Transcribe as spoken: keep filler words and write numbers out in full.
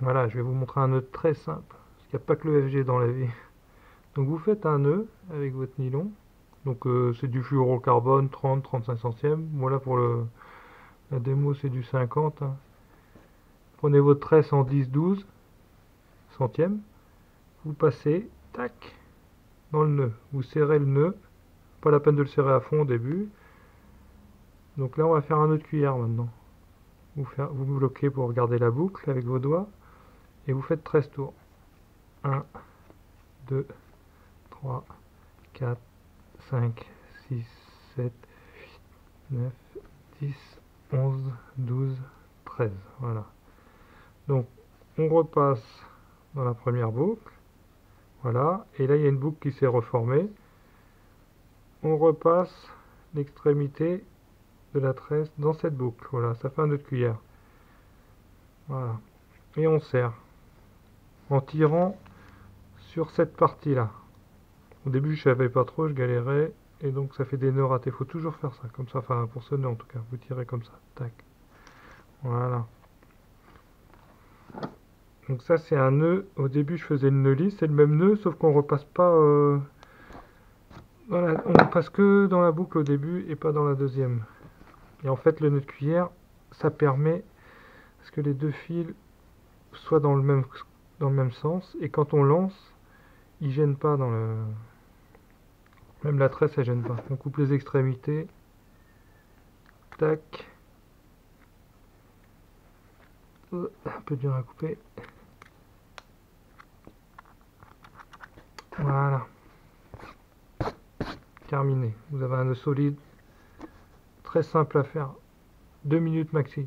Voilà, je vais vous montrer un nœud très simple, parce qu'il n'y a pas que le F G dans la vie. Donc vous faites un nœud avec votre nylon, donc euh, c'est du fluorocarbone trente à trente-cinq centièmes, voilà pour le, la démo c'est du cinquante. Hein. Prenez votre tresse en dix douze centièmes, vous passez, tac, dans le nœud, vous serrez le nœud, pas la peine de le serrer à fond au début. Donc là on va faire un nœud de cuillère maintenant. Vous, faire, vous bloquez pour regarder la boucle avec vos doigts et vous faites treize tours. un, deux, trois, quatre, cinq, six, sept, huit, neuf, dix, onze, douze, treize. Voilà. Donc on repasse dans la première boucle. Voilà. Et là il y a une boucle qui s'est reformée. On repasse l'extrémité de la tresse dans cette boucle. Voilà, ça fait un nœud de cuillère. Voilà. Et on serre en tirant sur cette partie là. Au début je savais pas trop, je galérais et donc ça fait des nœuds ratés. Faut toujours faire ça comme ça, enfin pour ce nœud en tout cas, vous tirez comme ça, tac. Voilà. Donc ça c'est un nœud, au début je faisais le nœud lisse, c'est le même nœud sauf qu'on repasse pas euh... dans la... on passe que dans la boucle au début et pas dans la deuxième. Et en fait, le nœud de cuillère, ça permet à ce que les deux fils soient dans le même, dans le même sens. Et quand on lance, ils ne gênent pas dans le... Même la tresse, elle ne gêne pas. On coupe les extrémités. Tac. Un peu dur à couper. Voilà. Terminé. Vous avez un nœud solide. Simple à faire, deux minutes maxi.